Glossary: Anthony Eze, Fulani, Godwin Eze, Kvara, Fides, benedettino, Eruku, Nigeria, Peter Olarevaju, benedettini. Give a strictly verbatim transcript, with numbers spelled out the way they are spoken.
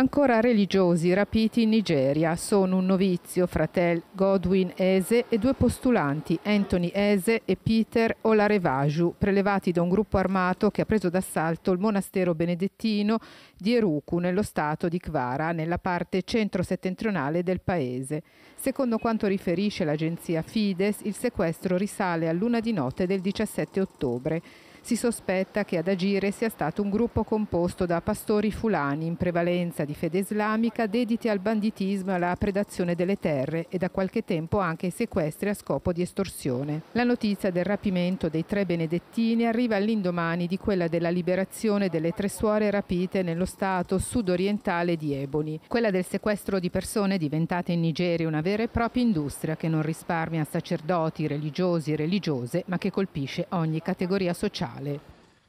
ancora religiosi rapiti in Nigeria. Sono un novizio, fratello Godwin Eze, e due postulanti, Anthony Eze e Peter Olarevaju, prelevati da un gruppo armato che ha preso d'assalto il monastero benedettino di Eruku, nello stato di Kvara, nella parte centro-settentrionale del paese. Secondo quanto riferisce l'agenzia Fides, il sequestro risale all'una di notte del diciassette ottobre. Si sospetta che ad agire sia stato un gruppo composto da pastori fulani, in prevalenza di fede islamica, dediti al banditismo e alla predazione delle terre e da qualche tempo anche ai sequestri a scopo di estorsione. La notizia del rapimento dei tre benedettini arriva all'indomani di quella della liberazione delle tre suore rapite nello stato sudorientale di Ebony, quella del sequestro di persone diventata in Nigeria una vera e propria industria che non risparmia sacerdoti, religiosi e religiose, ma che colpisce ogni categoria sociale.